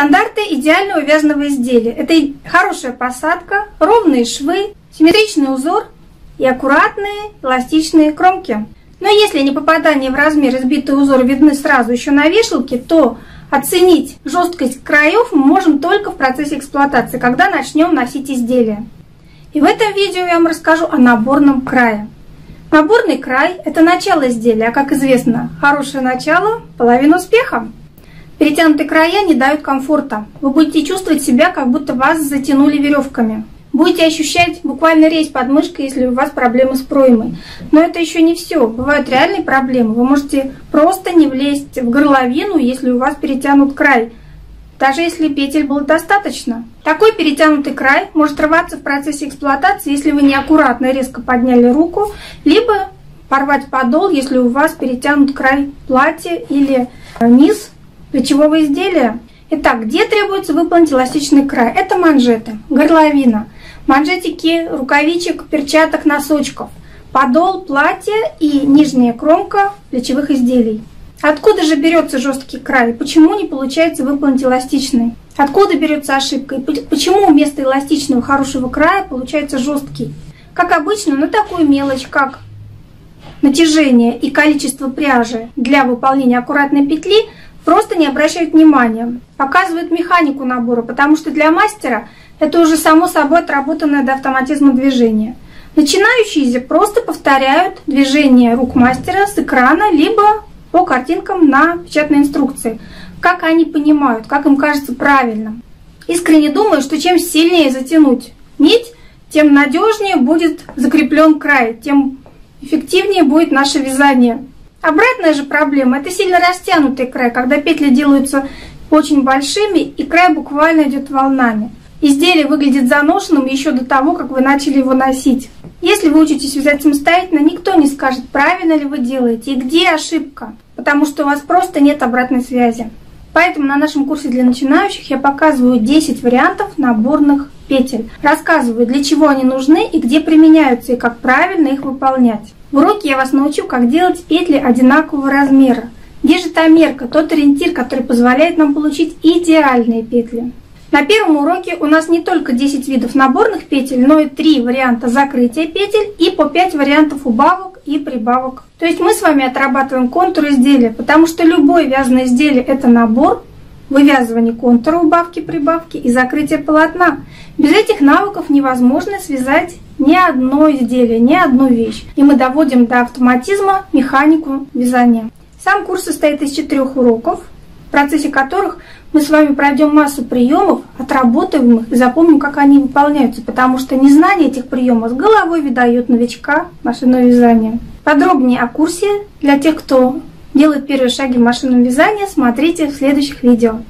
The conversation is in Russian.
Стандарты идеально увязанного изделия. Это хорошая посадка, ровные швы, симметричный узор и аккуратные эластичные кромки. Но если не попадание в размер и сбитый узор видны сразу еще на вешалке, то оценить жесткость краев мы можем только в процессе эксплуатации, когда начнем носить изделие. И в этом видео я вам расскажу о наборном крае. Наборный край – это начало изделия, а, как известно, хорошее начало – половина успеха. Перетянутые края не дают комфорта. Вы будете чувствовать себя, как будто вас затянули веревками. Будете ощущать буквально резь под мышкой, если у вас проблемы с проймой. Но это еще не все. Бывают реальные проблемы. Вы можете просто не влезть в горловину, если у вас перетянут край, даже если петель было достаточно. Такой перетянутый край может рваться в процессе эксплуатации, если вы неаккуратно резко подняли руку, либо порвать подол, если у вас перетянут край платья или низ плечевого изделия. Итак, где требуется выполнить эластичный край? Это манжеты, горловина, манжетики рукавичек, перчаток, носочков, подол платья и нижняя кромка плечевых изделий. Откуда же берется жесткий край? Почему не получается выполнить эластичный? Откуда берется ошибка? И почему вместо эластичного хорошего края получается жесткий? Как обычно, на такую мелочь, как натяжение и количество пряжи для выполнения аккуратной петли, просто не обращают внимания. Показывают механику набора, потому что для мастера это уже само собой отработанное до автоматизма движение. Начинающиеся просто повторяют движение рук мастера с экрана, либо по картинкам на печатной инструкции, как они понимают, как им кажется правильным. Искренне думаю, что чем сильнее затянуть нить, тем надежнее будет закреплен край, тем эффективнее будет наше вязание. Обратная же проблема – это сильно растянутый край, когда петли делаются очень большими и край буквально идет волнами. Изделие выглядит заношенным еще до того, как вы начали его носить. Если вы учитесь вязать самостоятельно, никто не скажет, правильно ли вы делаете и где ошибка, потому что у вас просто нет обратной связи. Поэтому на нашем курсе для начинающих я показываю 10 вариантов наборных петель. Рассказываю, для чего они нужны и где применяются, и как правильно их выполнять. В уроке я вас научу, как делать петли одинакового размера. Где же та мерка, тот ориентир, который позволяет нам получить идеальные петли? На первом уроке у нас не только 10 видов наборных петель, но и 3 варианта закрытия петель и по 5 вариантов убавок и прибавок. То есть мы с вами отрабатываем контур изделия, потому что любое вязаное изделие – это набор, вывязывание контура, убавки, прибавки и закрытие полотна. Без этих навыков невозможно связать ни одно изделие, ни одну вещь. И мы доводим до автоматизма механику вязания. Сам курс состоит из 4 уроков, в процессе которых мы с вами пройдем массу приемов, отработаем их и запомним, как они выполняются, потому что незнание этих приемов с головой выдает новичка в машинное вязание. Подробнее о курсе для тех, кто делает первые шаги в машинном вязании, смотрите в следующих видео.